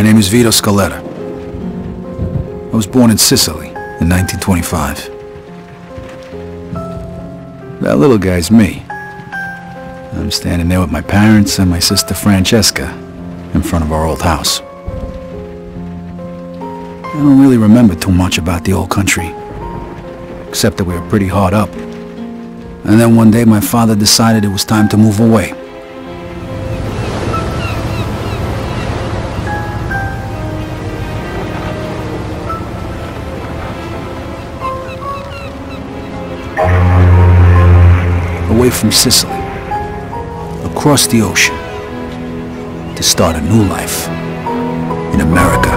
My name is Vito Scaletta. I was born in Sicily in 1925. That little guy's me. I'm standing there with my parents and my sister Francesca in front of our old house. I don't really remember too much about the old country, except that we were pretty hard up. And then one day my father decided it was time to move away. Away from Sicily, across the ocean, to start a new life in America.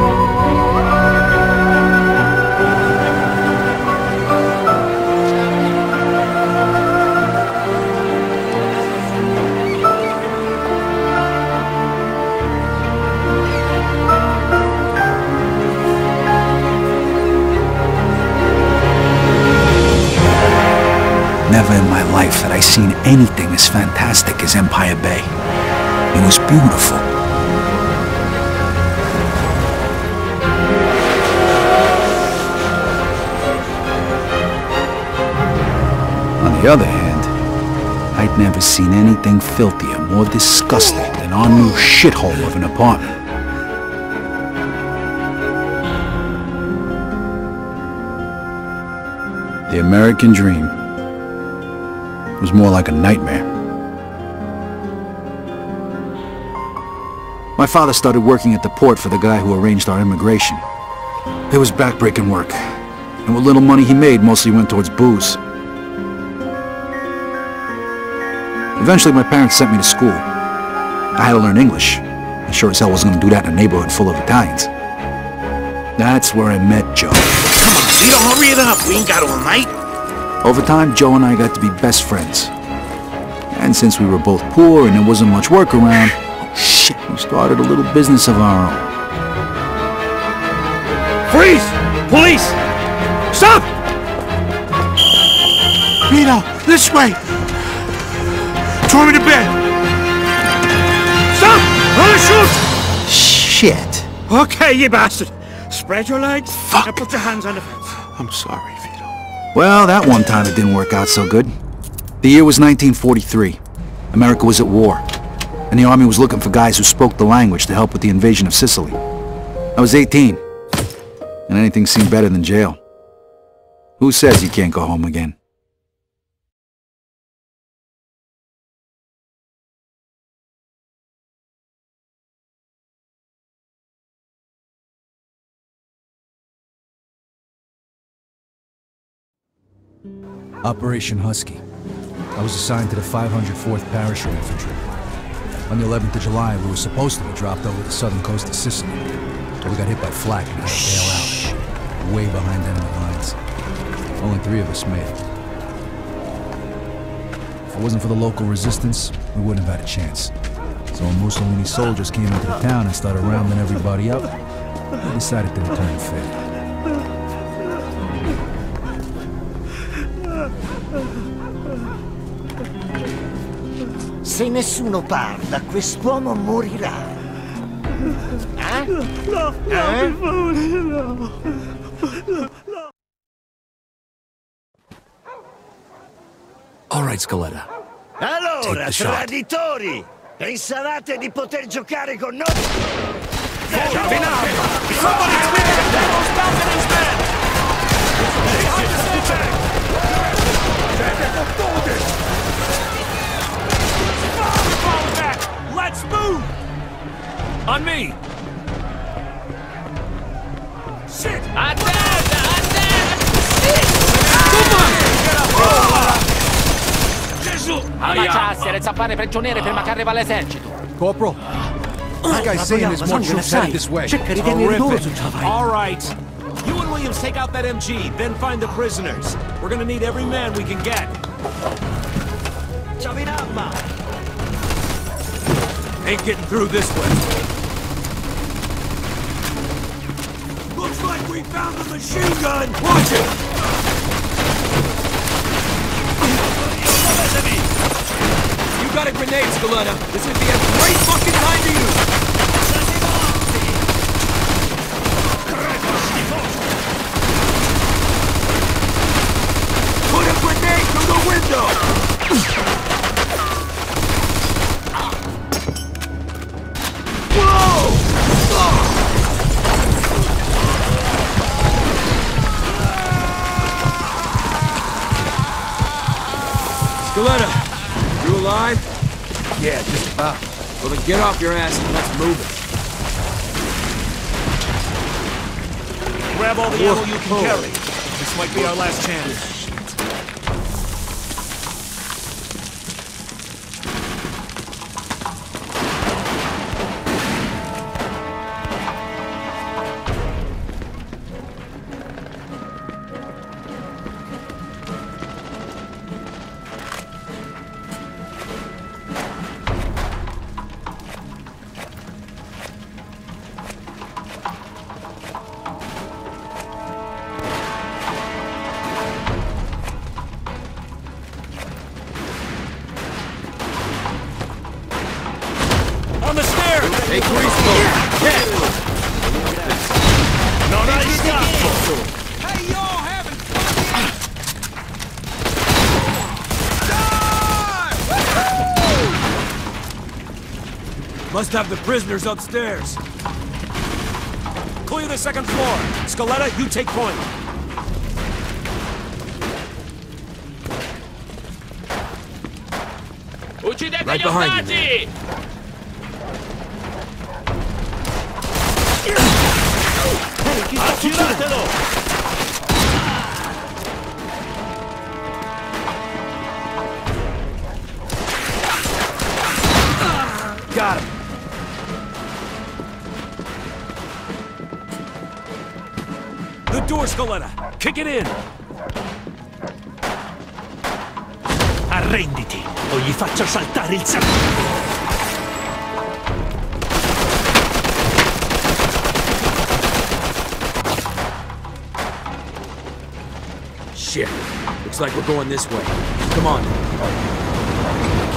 Never in my life had I seen anything as fantastic as Empire Bay. It was beautiful. On the other hand, I'd never seen anything filthier, more disgusting than our new shithole of an apartment. The American dream was more like a nightmare. My father started working at the port for the guy who arranged our immigration. It was backbreaking work, and what little money he made mostly went towards booze. Eventually my parents sent me to school. I had to learn English. I sure as hell wasn't gonna do that in a neighborhood full of Italians. That's where I met Joe. Come on, Vito, hurry it up. We ain't got all night. Over time, Joe and I got to be best friends. And since we were both poor and there wasn't much work around, we started a little business of our own. Freeze! Police! Stop! Vito, this way! Throw me to bed! Stop! Let us shoot! Shit. Okay, you bastard. Spread your legs. Fuck. And put your hands on the fence. I'm sorry, Vito. Well, that one time it didn't work out so good. The year was 1943. America was at war, and the army was looking for guys who spoke the language to help with the invasion of Sicily. I was 18, and anything seemed better than jail. Who says you can't go home again? Operation Husky. I was assigned to the 504th Parachute Infantry. On the 11th of July, we were supposed to be dropped over the southern coast of Sicily, but we got hit by flak and had to bail out, way behind enemy lines. Only 3 of us made it. If it wasn't for the local resistance, we wouldn't have had a chance. So when Mussolini's soldiers came into the town and started rounding everybody up, they decided to return to fate. Se nessuno parla, quest'uomo morirà. Eh? No, no, eh? Per favore, no. No, no. All right, Scaletta. Allora, traditori, pensavate di poter giocare con noi? Let's move! On me! Shit! I'm down! I'm down! Shit! Come on! Get up! Oh. Gesù! Ammazzarsi, rezzapare prigionieri prima che arriva l'esercito! Corporal, that guy's saying there's more troops headed this way. Alright! You and Williams take out that MG, then find the prisoners. We're gonna need every man we can get. Chavinamma! Ain't getting through this way. Looks like we found the machine gun! Watch it! You got a grenade, Scaletta. This would be a great fucking time to use! Scaletta, you alive? Yeah, just about. Well, then get off your ass and let's move it. Grab all the ammo you can carry. This might be our last chance. Must have the prisoners upstairs. Clear the second floor. Scaletta, you take point. Right behind you, man. Got him. The door, Scaletta. Kick it in. Arrenditi, o gli faccio saltare il sangue. Shit. Looks like we're going this way. Come on. I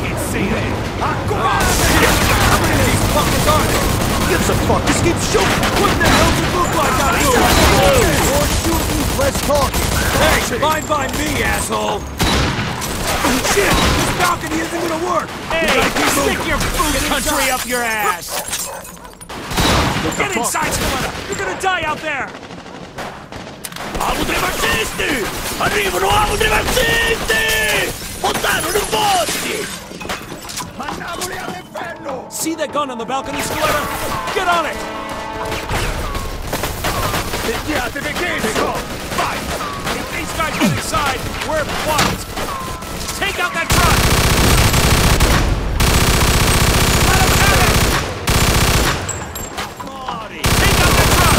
can't see that. These fuckers on it. Gives a fuck. Just keep shooting. What the hell do you look like out here? More shooting, less talking. Hey, mind by me, asshole. Shit. This balcony isn't gonna work. Hey, stick your food country up your ass. Get inside, Scaletta. You're gonna die out there. Autodriverzisti! Arrivano autodriverzisti! Portano nei fondi! Mandamoli all'inferno! See that gun on the balcony, Scaletta? Get on it! Sentiate the chemico! Fight! If these guys get inside, we're blocked! Take out that truck! Let him have it! Body! Take out that truck!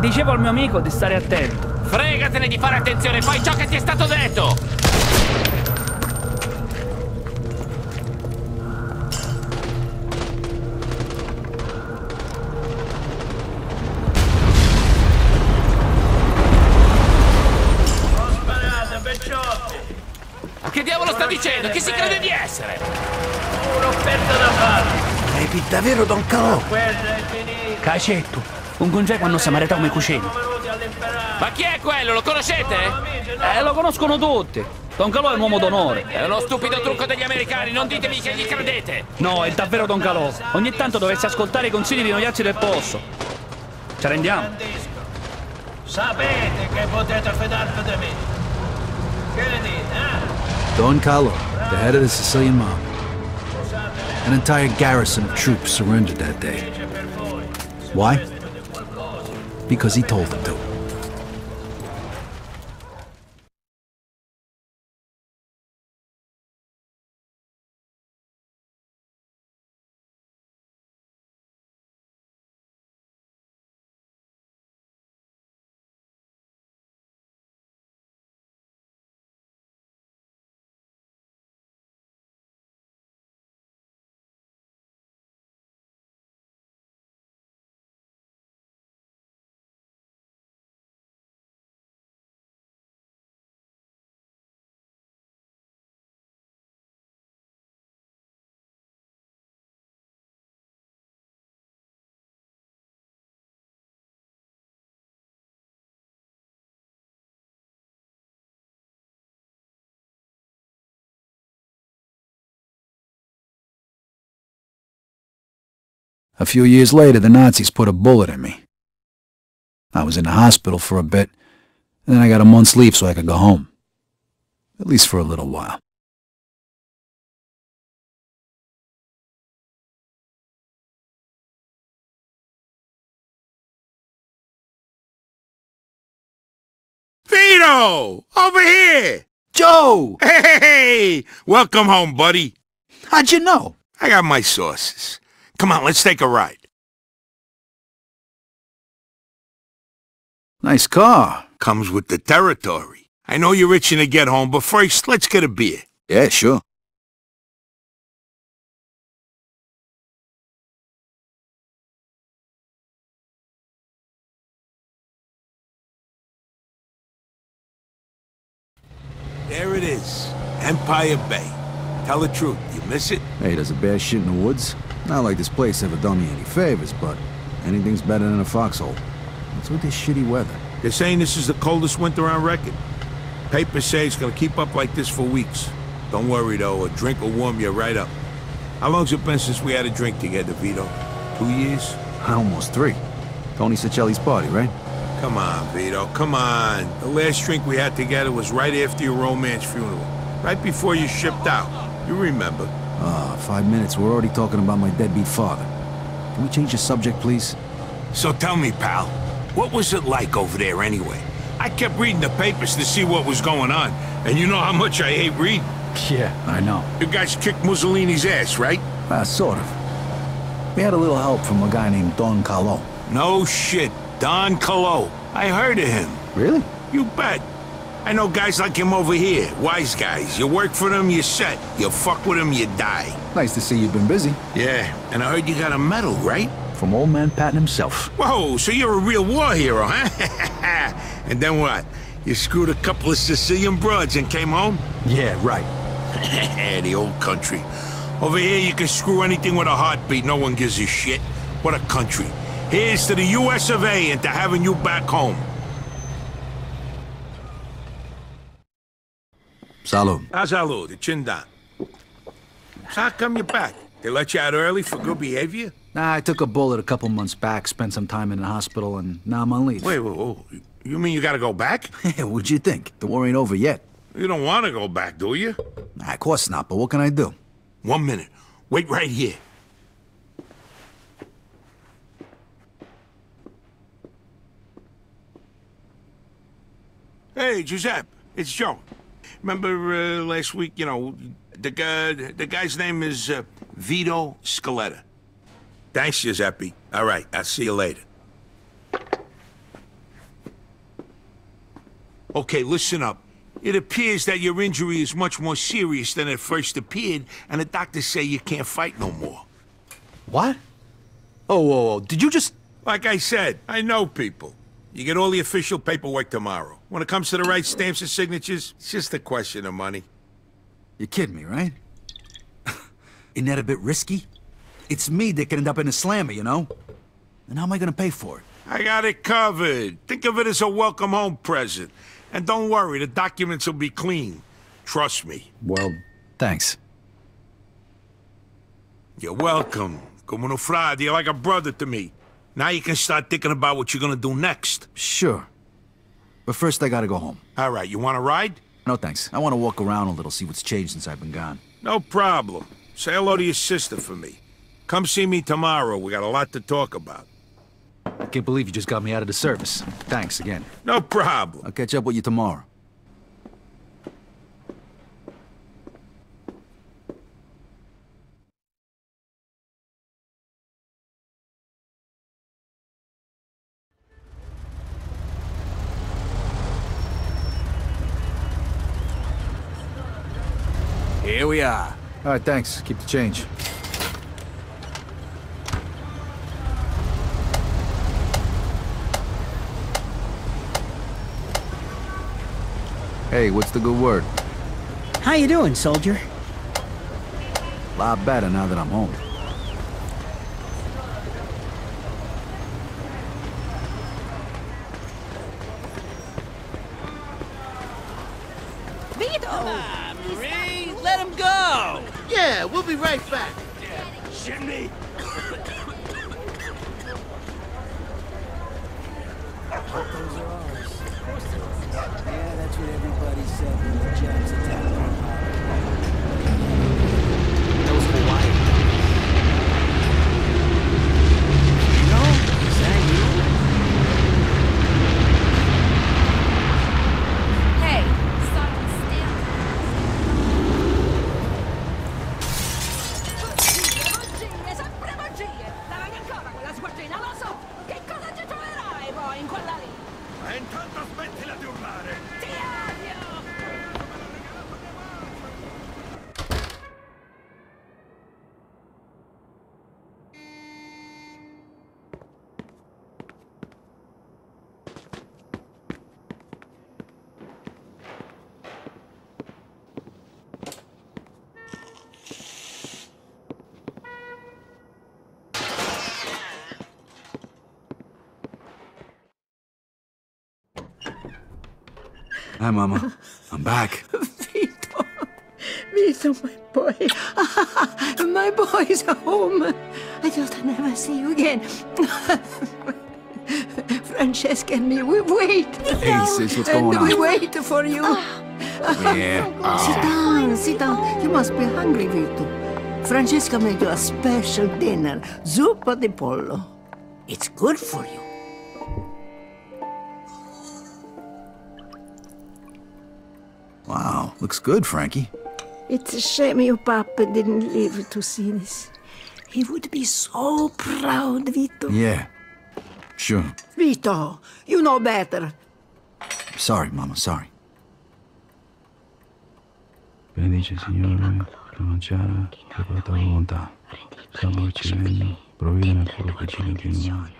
Dicevo al mio amico di stare attento. Fregatene di fare attenzione, fai ciò che ti è stato detto! Ho sparato, pecciotti! Che diavolo sta dicendo? Chi si crede di essere? Un'offerta da fare! Hai davvero Don Calò? Cacetto! Un congeco hanno samaritato come cucina. Ma chi è quello? Lo conoscete? Lo conoscono tutti. Don Calò è un uomo d'onore. È uno stupido trucco degli americani, non ditemi che gli credete. No, è davvero Don Calò. Ogni tanto dovresti ascoltare i consigli di noiazzi del posto. Ci rendiamo? Sapete che potete fidarvi di me. Che ne dite, eh? Don Calò, the head of the Sicilian mob. An entire garrison of troops surrendered that day. Why? Because he told them to. A few years later, the Nazis put a bullet in me. I was in the hospital for a bit, and then I got a month's leave so I could go home. At least for a little while. Vito! Over here! Joe! Hey! Welcome home, buddy. How'd you know? I got my sources. Come on, let's take a ride. Nice car. Comes with the territory. I know you're itching to get home, but first, let's get a beer. Yeah, sure. There it is. Empire Bay. Tell the truth, you miss it? Hey, does a bear shit in the woods? Not like this place ever done me any favors, but anything's better than a foxhole. What's with this shitty weather? They're saying this is the coldest winter on record. Papers say it's gonna keep up like this for weeks. Don't worry, though. A drink will warm you right up. How long's it been since we had a drink together, Vito? 2 years? Almost 3. Tony Sicelli's party, right? Come on, Vito. Come on. The last drink we had together was right after your romance funeral. Right before you shipped out. You remember. 5 minutes. We're already talking about my deadbeat father. Can we change the subject, please? So tell me, pal. What was it like over there, anyway? I kept reading the papers to see what was going on, and you know how much I hate reading. Yeah, I know. You guys kicked Mussolini's ass, right? Sort of. We had a little help from a guy named Don Calò. No shit. Don Calò. I heard of him. Really? You bet. I know guys like him over here. Wise guys. You work for them, you set. You fuck with them, you die. Nice to see you've been busy. Yeah, and I heard you got a medal, right? From old man Patton himself. Whoa, so you're a real war hero, huh? And then what? You screwed a couple of Sicilian broads and came home? Yeah, right. The old country. Over here you can screw anything with a heartbeat. No one gives a shit. What a country. Here's to the US of A and to having you back home. Salud. Salud, chindan. So how come you're back? They let you out early for good behavior? Nah, I took a bullet a couple months back, spent some time in the hospital, and now I'm on leave. Wait, whoa, you mean you gotta go back? What'd you think? The war ain't over yet. You don't want to go back, do you? Nah, of course not, but what can I do? 1 minute. Wait right here. Hey, Giuseppe, it's Joe. Remember last week, you know, the guy's name is Vito Scaletta. Thanks, Giuseppe. All right, I'll see you later. Okay, listen up. It appears that your injury is much more serious than it first appeared, and the doctors say you can't fight no more. What? Oh, whoa, whoa. Did you just... Like I said, I know people. You get all the official paperwork tomorrow. When it comes to the right stamps and signatures, it's just a question of money. You're kidding me, right? Isn't that a bit risky? It's me that could end up in a slammer, you know? And how am I gonna pay for it? I got it covered. Think of it as a welcome home present. And don't worry, the documents will be clean. Trust me. Well, thanks. You're welcome. Come on, Frade, you're like a brother to me. Now you can start thinking about what you're gonna do next. Sure. But first I gotta go home. All right, you want a ride? No, thanks. I wanna walk around a little, see what's changed since I've been gone. No problem. Say hello to your sister for me. Come see me tomorrow. We got a lot to talk about. I can't believe you just got me out of the service. Thanks again. No problem. I'll catch up with you tomorrow. Here we are. All right, thanks. Keep the change. Hey, what's the good word? How you doing, soldier? A lot better now that I'm home. Vito! Come on, Marie! Let him go! Yeah, we'll be right back. Chimney! Those are ours. Yeah, that's what everybody said when the Japs attacked on Hawaii. That was Hawaii. You know, is that you? Hey, sono stia. Bugie, bugie, sempre bugie. Davanti ancora quella sguardina, lo so. Che cosa ci troverai poi in quella lì? E intanto smettila di urlare! Ti odio! Hi, Mama. I'm back. Vito. Vito, my boy. My boy's home. I thought I'd never see you again. Francesca and me, we wait. Hey, sis, what's going on? We wait for you. Yeah. Sit down, sit down. You must be hungry, Vito. Francesca made you a special dinner. Zuppa di pollo. It's good for you. Wow, looks good, Frankie. It's a shame your papa didn't live to see this. He would be so proud, Vito. Yeah, sure. Vito, you know better. Sorry, Mama, sorry. Benedice, Signore, per mangiare, preparata la volontà. Stiamo ricevendo, provviene quello che ci viene.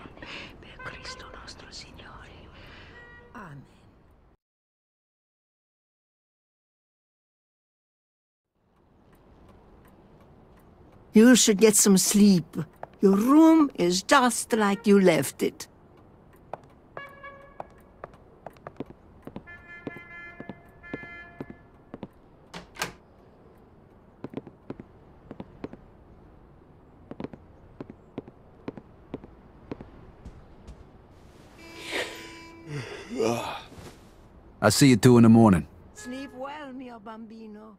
You should get some sleep. Your room is just like you left it. I'll see you 2 in the morning. Sleep well, mio bambino.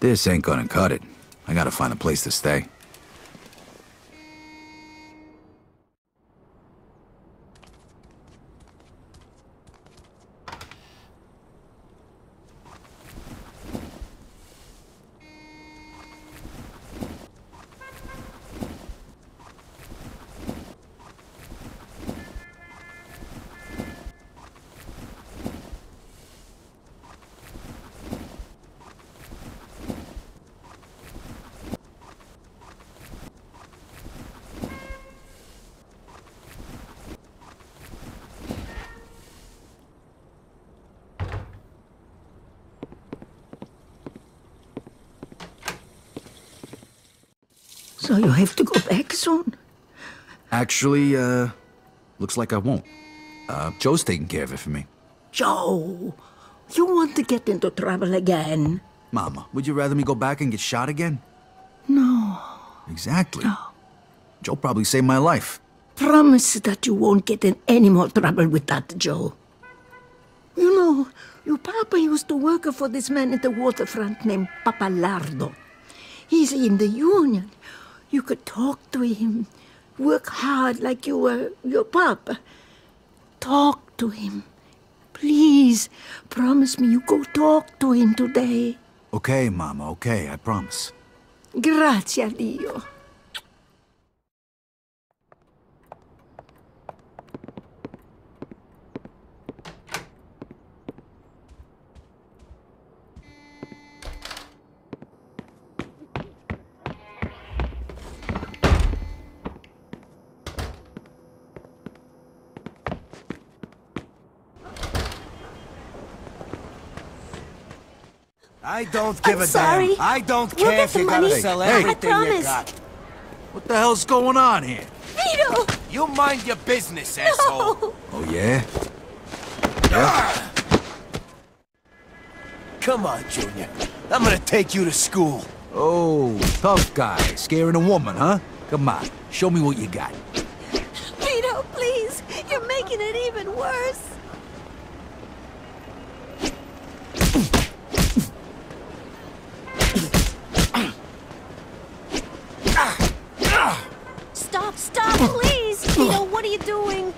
This ain't gonna cut it. I gotta find a place to stay. So you have to go back soon? Actually, looks like I won't. Joe's taking care of it for me. Joe! You want to get into trouble again? Mama, would you rather me go back and get shot again? No. Exactly. No. Joe probably saved my life. Promise that you won't get in any more trouble with that, Joe. You know, your papa used to work for this man at the waterfront named Papalardo. He's in the union. You could talk to him. Work hard like you were your papa. Talk to him. Please, promise me you go talk to him today. Okay, Mama, okay, I promise. Grazie a Dio. I don't give a damn. I don't care if you gotta sell everything you got. What the hell's going on here? Vito! You mind your business, asshole. Oh, yeah? Yeah? Come on, Junior. I'm gonna take you to school. Oh, tough guy, scaring a woman, huh? Come on, show me what you got. Vito, please, you're making it even worse. Stop, stop, please! Vito, what are you doing?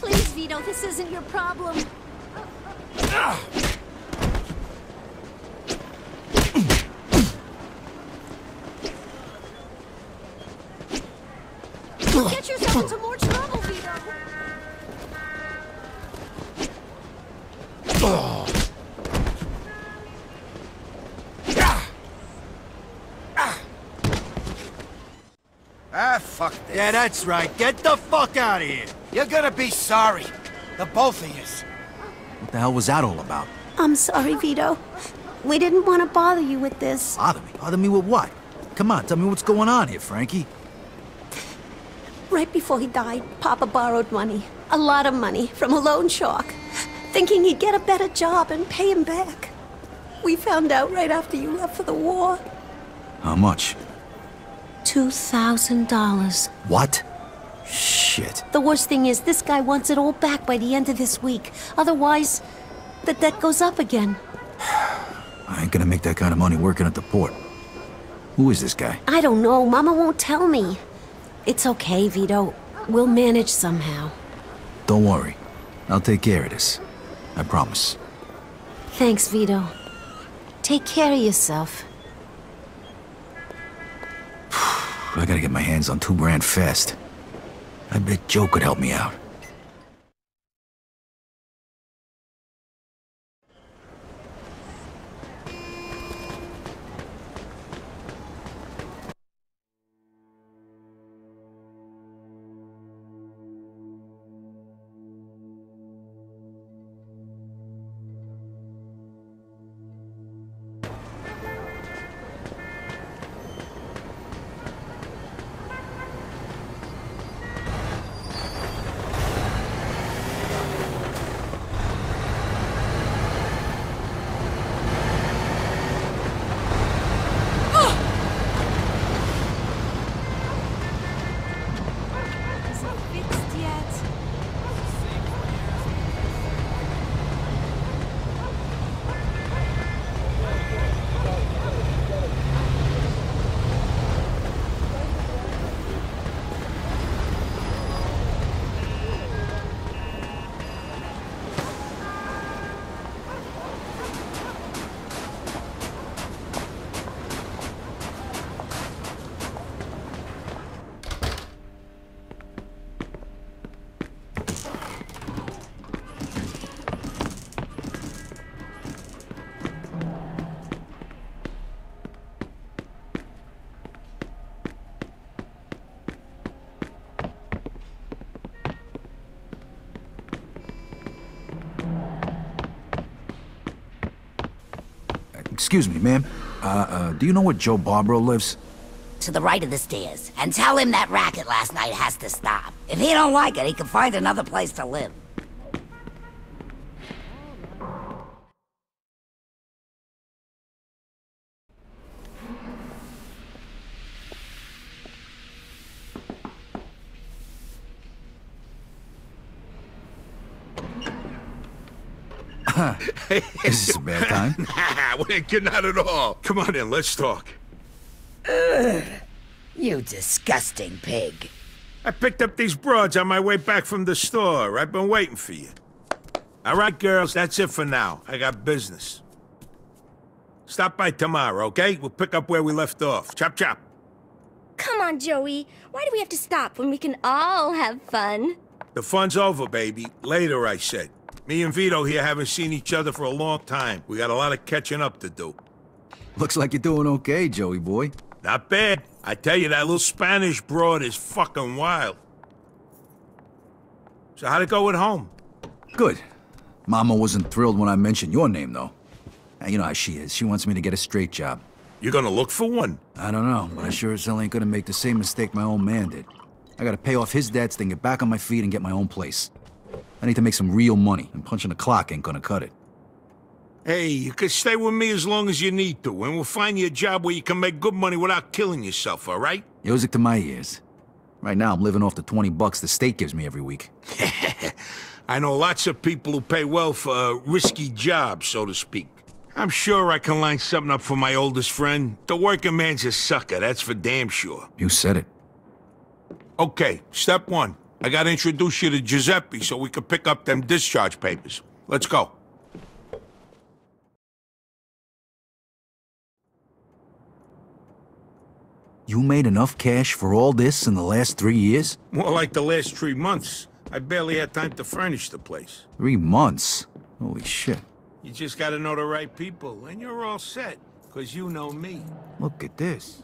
Please, Vito, this isn't your problem. You'll get yourself into more trouble, Vito. Ah, fuck this. Yeah, that's right. Get the fuck out of here. You're gonna be sorry. The both of yous. What the hell was that all about? I'm sorry, Vito. We didn't want to bother you with this. Bother me? Bother me with what? Come on, tell me what's going on here, Frankie. Right before he died, Papa borrowed money. A lot of money from a loan shark. Thinking he'd get a better job and pay him back. We found out right after you left for the war. How much? $2,000. What? Shit. The worst thing is this guy wants it all back by the end of this week. Otherwise, the debt goes up again. I ain't gonna make that kind of money working at the port. Who is this guy? I don't know. Mama won't tell me. It's okay, Vito. We'll manage somehow. Don't worry. I'll take care of this. I promise. Thanks, Vito. Take care of yourself. I gotta get my hands on $2 grand fast. I bet Joe could help me out. Excuse me, ma'am. Do you know where Joe Barbaro lives? To the right of the stairs. And tell him that racket last night has to stop. If he don't like it, he can find another place to live. Is this a bad time? Not at all. Come on in, let's talk. Ugh, you disgusting pig. I picked up these broads on my way back from the store. I've been waiting for you. All right, girls, that's it for now. I got business. Stop by tomorrow, okay? We'll pick up where we left off. Chop, chop. Come on, Joey. Why do we have to stop when we can all have fun? The fun's over, baby. Later, I said. Me and Vito here haven't seen each other for a long time. We got a lot of catching up to do. Looks like you're doing okay, Joey boy. Not bad. I tell you, that little Spanish broad is fucking wild. So how'd it go at home? Good. Mama wasn't thrilled when I mentioned your name, though. You know how she is. She wants me to get a straight job. You're gonna look for one? I don't know, but I sure as hell ain't gonna make the same mistake my old man did. I gotta pay off his debts, then get back on my feet and get my own place. I need to make some real money, and punching the clock ain't gonna cut it. Hey, you can stay with me as long as you need to, and we'll find you a job where you can make good money without killing yourself, all right? Music to my ears. Right now, I'm living off the 20 bucks the state gives me every week. I know lots of people who pay well for risky jobs, so to speak. I'm sure I can line something up for my oldest friend. The working man's a sucker, that's for damn sure. You said it. Okay, step one. I gotta introduce you to Giuseppe so we can pick up them discharge papers. Let's go. You made enough cash for all this in the last 3 years? More like the last 3 months. I barely had time to furnish the place. 3 months? Holy shit. You just gotta know the right people, and you're all set, because you know me. Look at this.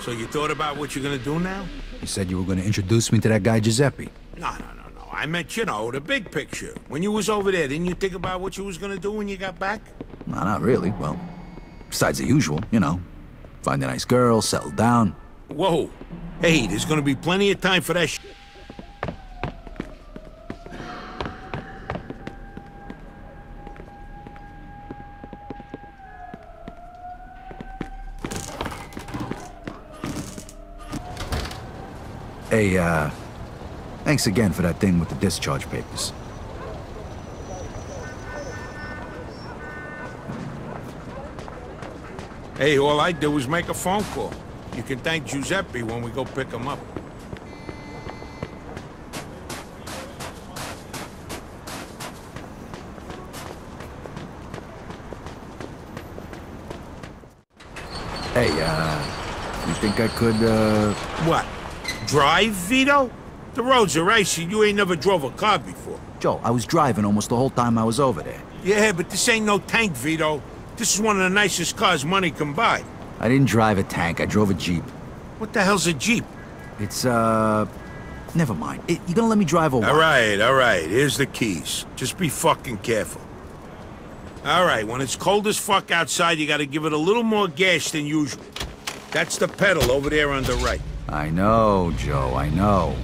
So you thought about what you're gonna do now? You said you were gonna introduce me to that guy Giuseppe. No. I meant, you know, the big picture. When you was over there, didn't you think about what you was gonna do when you got back? No, not really. Well, besides the usual, you know. Find a nice girl, settle down. Whoa. Hey, there's gonna be plenty of time for that shit. Hey, thanks again for that thing with the discharge papers. Hey, all I do is make a phone call. You can thank Giuseppe when we go pick him up. Hey, you think I could, What? Drive, Vito? The roads are icy. You ain't never drove a car before. Joe, I was driving almost the whole time I was over there. Yeah, but this ain't no tank, Vito. This is one of the nicest cars money can buy. I didn't drive a tank, I drove a Jeep. What the hell's a Jeep? It's, never mind. You gonna let me drive over? All right. Here's the keys. Just be fucking careful. All right, when it's cold as fuck outside, you gotta give it a little more gas than usual. That's the pedal over there on the right. I know, Joe, I know.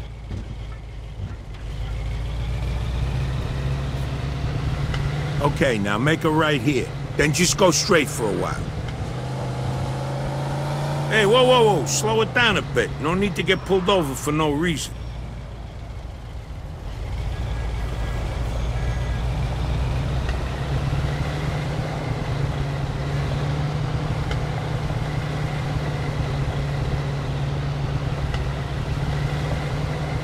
Okay, now make a right here. Then just go straight for a while. Hey, whoa, slow it down a bit. No need to get pulled over for no reason.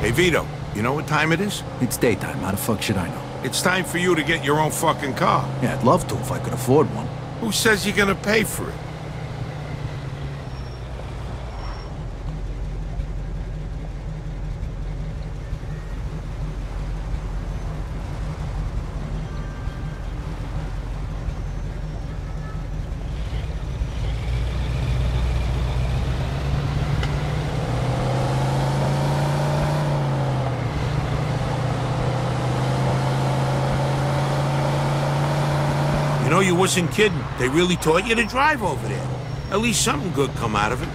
Hey, Vito, you know what time it is? It's daytime. How the fuck should I know? It's time for you to get your own fucking car. Yeah, I'd love to if I could afford one. Who says you're gonna pay for it? No, you wasn't kidding. They really taught you to drive over there. At least something good come out of it.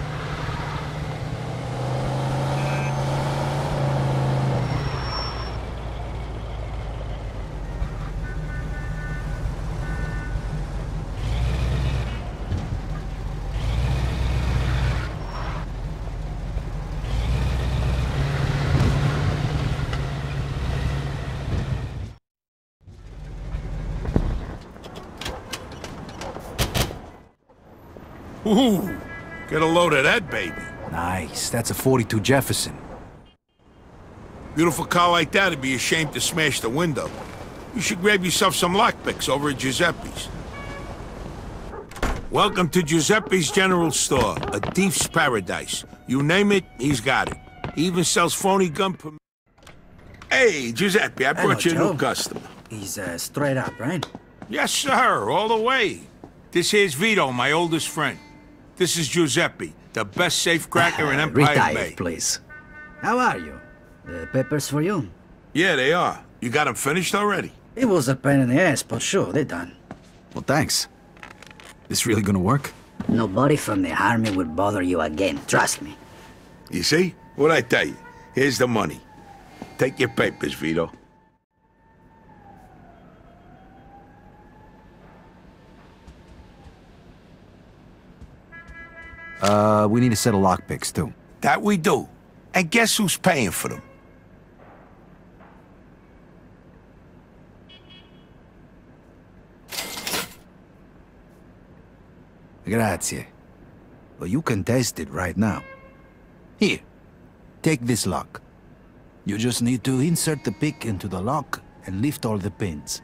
Ooh, get a load of that baby. Nice, that's a 42 Jefferson. Beautiful car like that would be ashamed to smash the window. You should grab yourself some lockpicks over at Giuseppe's. Welcome to Giuseppe's General Store, a thief's paradise. You name it, he's got it. He even sells phony gun permits. Hey, Giuseppe, I brought you a new customer. He's straight up, right? Yes, sir, all the way. This here's Vito, my oldest friend. This is Giuseppe, the best safe cracker in Empire Bay. Retire, please. How are you? The peppers for you? Yeah, they are. You got them finished already? It was a pain in the ass, but sure, they're done. Well, thanks. This really gonna work? Nobody from the army would bother you again, trust me. You see? What I tell you. Here's the money. Take your papers, Vito. We need a set of lockpicks, too. That we do. And guess who's paying for them? Grazie. Well, you can test it right now. Here, take this lock. You just need to insert the pick into the lock and lift all the pins.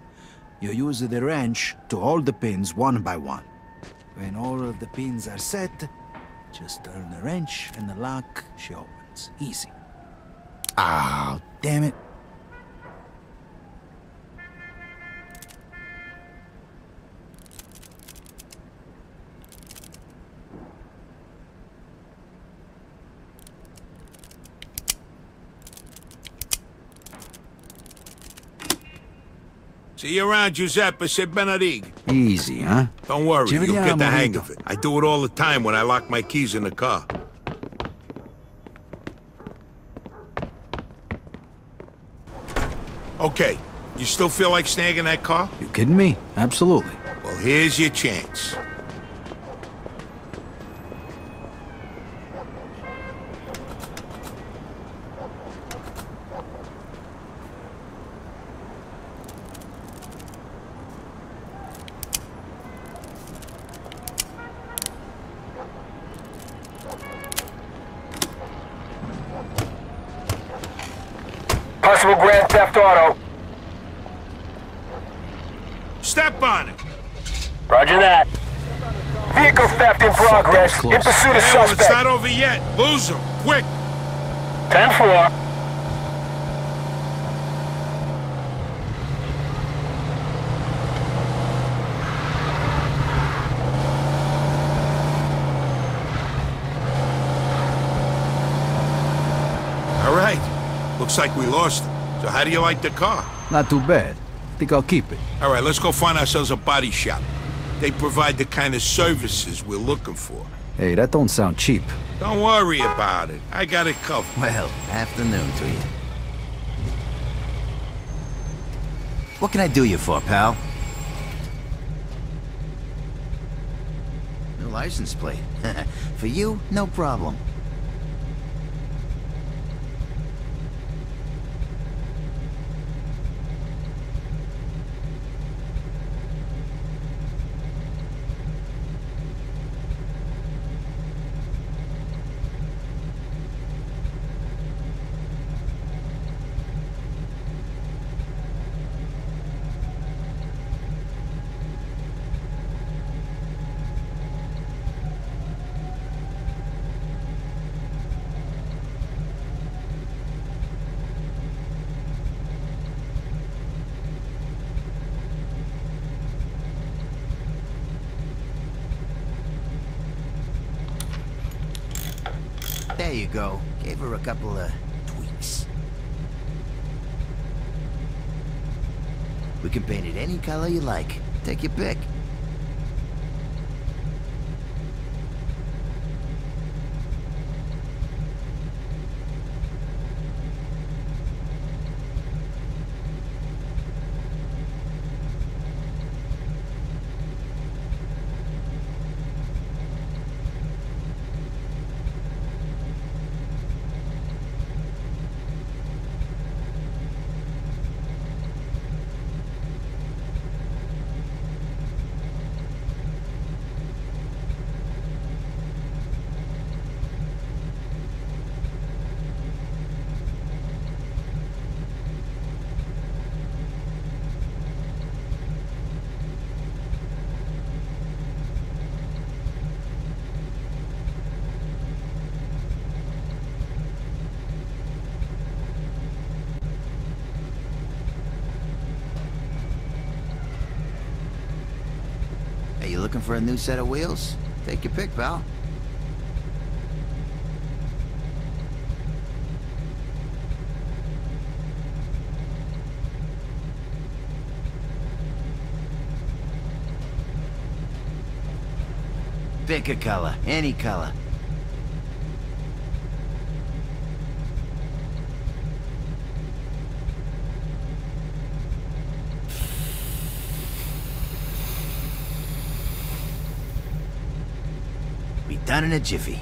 You use the wrench to hold the pins one by one. When all of the pins are set, just turn the wrench and the lock, she opens. Easy. Ah, damn it. See you around, Giuseppe. Said Benedig. Easy, huh? Don't worry, you'll get the hang of it. I do it all the time when I lock my keys in the car. Okay, you still feel like snagging that car? You kidding me? Absolutely. Well, here's your chance. In pursuit of suspect. It's not over yet. Lose him. Quick. 10-4. All right. Looks like we lost him. So how do you like the car? Not too bad. Think I'll keep it. All right, let's go find ourselves a body shop. They provide the kind of services we're looking for. Hey, that don't sound cheap. Don't worry about it. I got it covered. Well, afternoon to you. What can I do you for, pal? New license plate. For you, no problem. There you go. Gave her a couple of tweaks. We can paint it any color you like. Take your pick. Looking for a new set of wheels? Take your pick, pal. Pick a color, any color. Be done in a jiffy.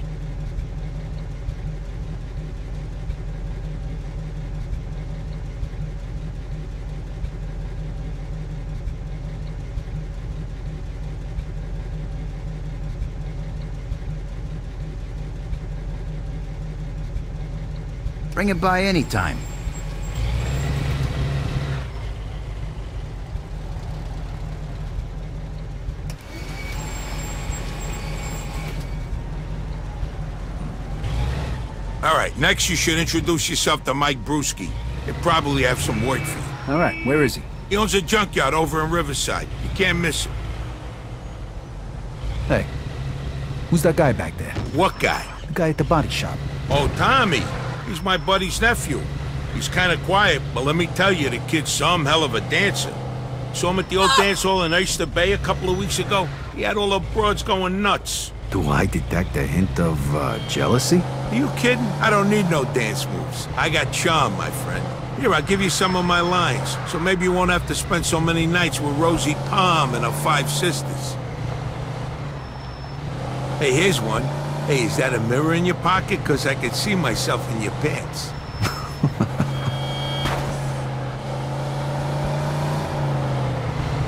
Bring it by any time. All right, next you should introduce yourself to Mike Bruski. He'll probably have some work for you. All right, where is he? He owns a junkyard over in Riverside. You can't miss him. Hey, who's that guy back there? What guy? The guy at the body shop. Oh, Tommy. He's my buddy's nephew. He's kind of quiet, but let me tell you, the kid's some hell of a dancer. Saw him at the old dance hall in Erster Bay a couple of weeks ago. He had all the broads going nuts. Do I detect a hint of jealousy? Are you kidding? I don't need no dance moves. I got charm, my friend. Here, I'll give you some of my lines, so maybe you won't have to spend so many nights with Rosie Palm and her five sisters. Hey, here's one. Hey, is that a mirror in your pocket? Because I can see myself in your pants.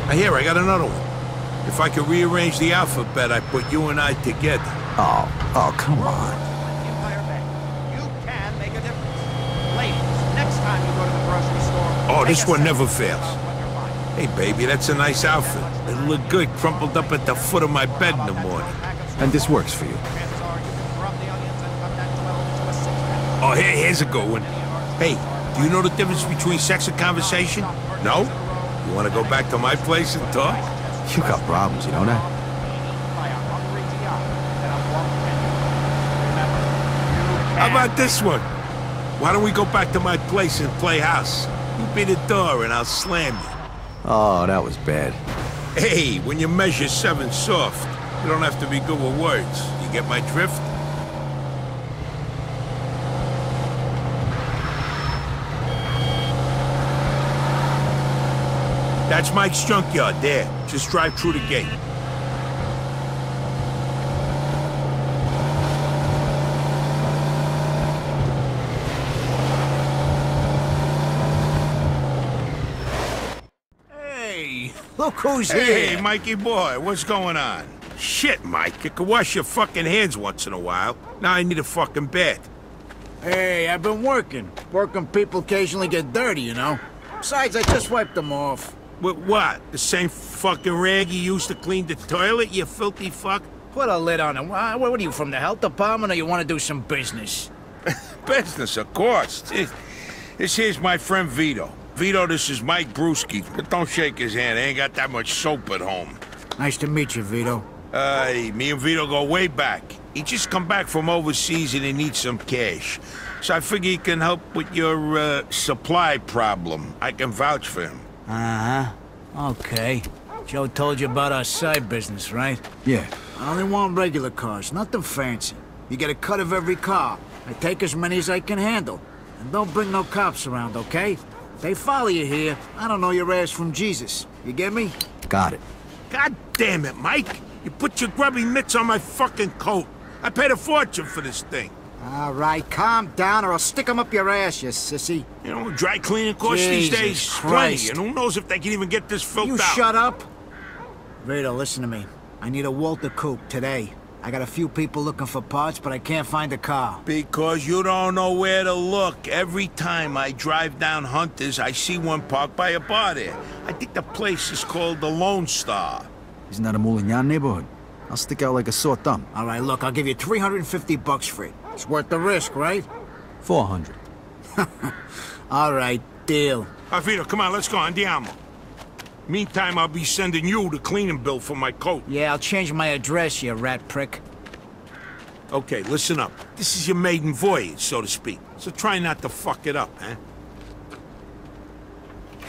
Now here, I got another one. If I could rearrange the alphabet, I'd put you and I together. Oh, come on. Empire Bay. You can make a difference. Ladies, next time you go to the grocery store... Oh, this one never fails. Hey, baby, that's a nice outfit. It'll look good crumpled up at the foot of my bed in the morning. And this works for you. Oh, here's a good one. Hey, do you know the difference between sex and conversation? No? You want to go back to my place and talk? You got problems, you know that? How about this one? Why don't we go back to my place and play house? You beat the door and I'll slam you. Oh, that was bad. Hey, when you measure seven soft, you don't have to be good with words. You get my drift? That's Mike's junkyard there. Just drive through the gate. Hey! Look who's here! Hey, Mikey boy, what's going on? Shit, Mike, you can wash your fucking hands once in a while. Now I need a fucking bath. Hey, I've been working. Working people occasionally get dirty, you know? Besides, I just wiped them off. With what? The same fucking rag you used to clean the toilet, you filthy fuck? Put a lid on it. What are you, from the health department, or you want to do some business? Business, of course. This here's my friend Vito. Vito, this is Mike Bruski. But don't shake his hand. I ain't got that much soap at home. Nice to meet you, Vito. Me and Vito go way back. He just come back from overseas and he needs some cash. So I figure he can help with your, supply problem. I can vouch for him. Uh-huh. Okay. Joe told you about our side business, right? Yeah. I only want regular cars, nothing fancy. You get a cut of every car. I take as many as I can handle. And don't bring no cops around, okay? If they follow you here, I don't know your ass from Jesus. You get me? Got it. God damn it, Mike! You put your grubby mitts on my fucking coat. I paid a fortune for this thing. All right, calm down or I'll stick them up your ass, you sissy. You know, dry cleaning costs these days plenty, and who knows if they can even get this filth out. You shut up! Vito, listen to me. I need a Walter Coupe today. I got a few people looking for parts, but I can't find a car. Because you don't know where to look. Every time I drive down Hunters, I see one parked by a bar there. I think the place is called the Lone Star. Isn't that a Moulignan neighborhood? I'll stick out like a sore thumb. All right, look, I'll give you $350 for it. It's worth the risk, right? 400. All right, deal. All right, Vito, come on, let's go. Andiamo. Meantime, I'll be sending you the cleaning bill for my coat. Yeah, I'll change my address, you rat prick. Okay, listen up. This is your maiden voyage, so to speak. So try not to fuck it up, eh?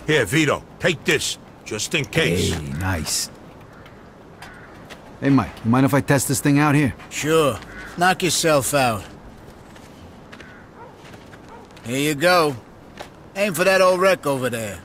Here, Vito, take this, just in case. Hey, nice. Hey, Mike, you mind if I test this thing out here? Sure. Knock yourself out. Here you go. Aim for that old wreck over there.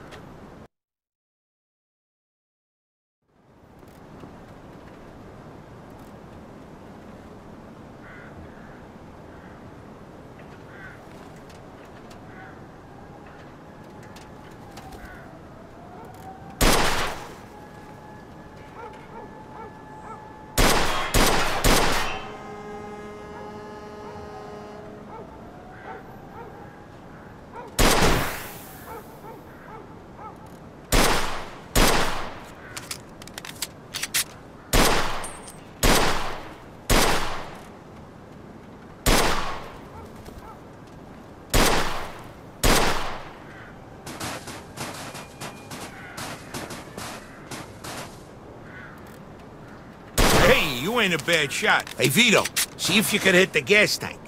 You ain't a bad shot. Hey, Vito, see if you can hit the gas tank.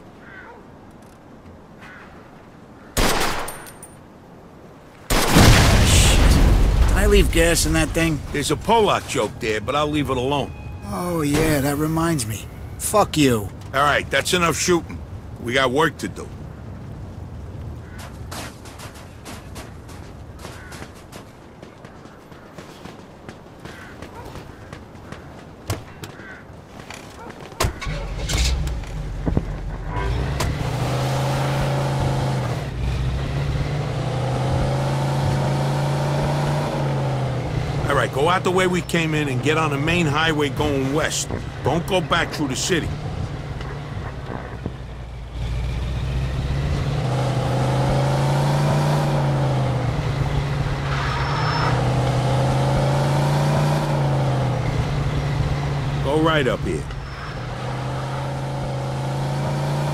Shit. I leave gas in that thing? There's a Polak joke there, but I'll leave it alone. Oh, yeah, that reminds me. Fuck you. All right, that's enough shooting. We got work to do. Go out the way we came in and get on the main highway going west. Don't go back through the city. Go right up here.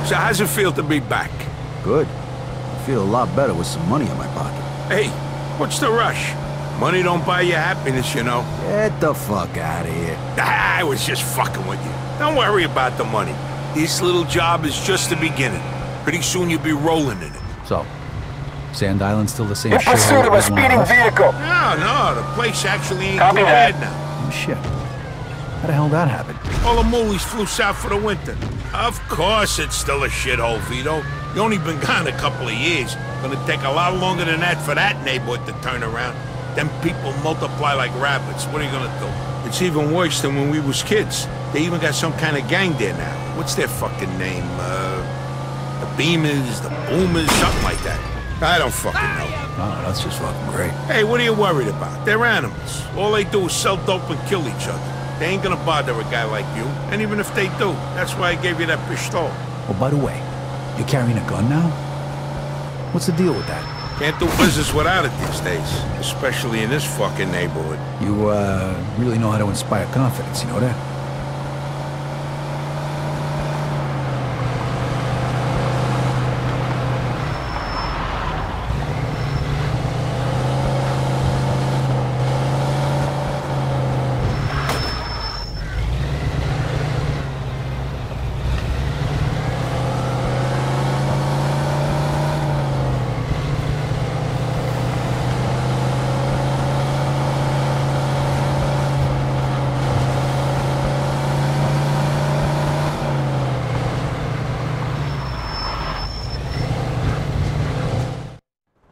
So how's it feel to be back? Good. I feel a lot better with some money in my pocket. Hey, what's the rush? Money don't buy you happiness, you know. Get the fuck out of here. I was just fucking with you. Don't worry about the money. This little job is just the beginning. Pretty soon you'll be rolling in it. So, Sand Island's still the same shit? In pursuit of a speeding vehicle. No, the place actually ain't too bad now. Oh, shit. How the hell that happened? All the moolies flew south for the winter. Of course it's still a shithole, Vito. You only been gone a couple of years. Gonna take a lot longer than that for that neighborhood to turn around. Them people multiply like rabbits. What are you gonna do? It's even worse than when we was kids. They even got some kind of gang there now. What's their fucking name? The Beamers, the Boomers, something like that. I don't fucking know. No, that's just fucking great. Hey, what are you worried about? They're animals. All they do is sell dope and kill each other. They ain't gonna bother a guy like you. And even if they do, that's why I gave you that pistol. Oh, by the way, you're carrying a gun now? What's the deal with that? Can't do business without it these days, especially in this fucking neighborhood. You, really know how to inspire confidence, you know that?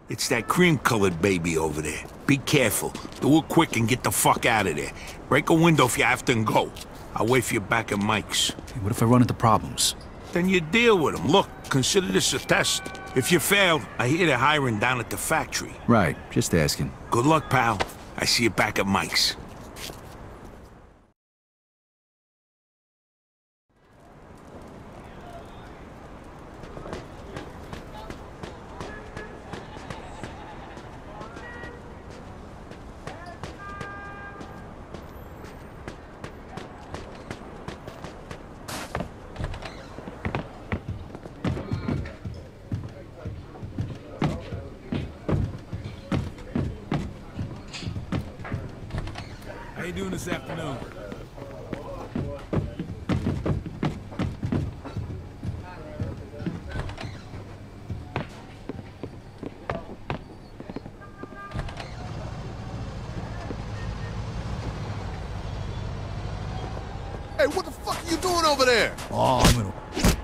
It's that cream-colored baby over there. Be careful. Do it quick and get the fuck out of there. Break a window if you have to and go. I'll wait for you back at Mike's. Hey, what if I run into problems? Then you deal with them. Look, consider this a test. If you fail, I hear they're hiring down at the factory. Right, just asking. Good luck, pal. I see you back at Mike's. How you doing this afternoon? Hey, what the fuck are you doing over there? Oh, I'm gonna...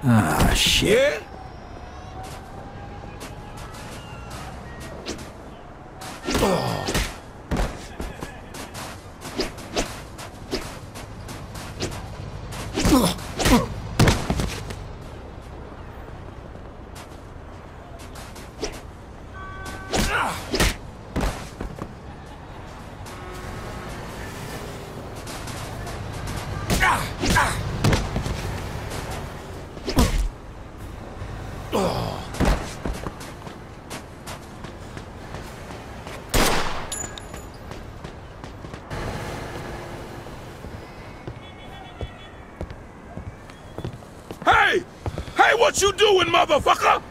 Ah, shit. Yeah? Oh. What you doing, motherfucker?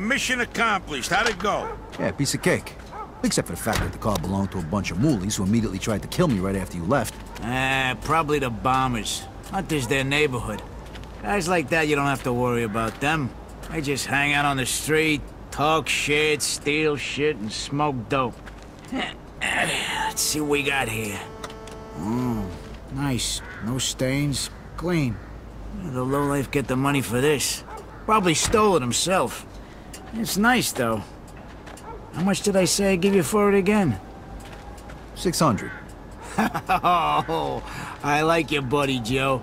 Mission accomplished. How'd it go? Yeah, piece of cake. Except for the fact that the car belonged to a bunch of moolies who immediately tried to kill me right after you left. Probably the bombers. Hunters, their neighborhood. Guys like that, you don't have to worry about them. They just hang out on the street, talk shit, steal shit, and smoke dope. Let's see what we got here. Oh, nice. No stains. Clean. The lowlife get the money for this. Probably stole it himself. It's nice, though. How much did I say I'd give you for it again? 600. Oh, I like your buddy, Joe.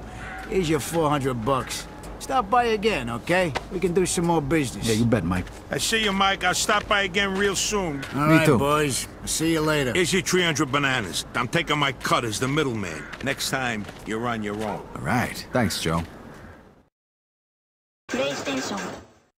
Here's your 400 bucks. Stop by again, okay? We can do some more business. Yeah, you bet, Mike. I see you, Mike. I'll stop by again real soon. All right, boys. I'll see you later. Here's your 300 bananas. I'm taking my cut as the middleman. Next time, you're on your own. All right. Thanks, Joe. PlayStation.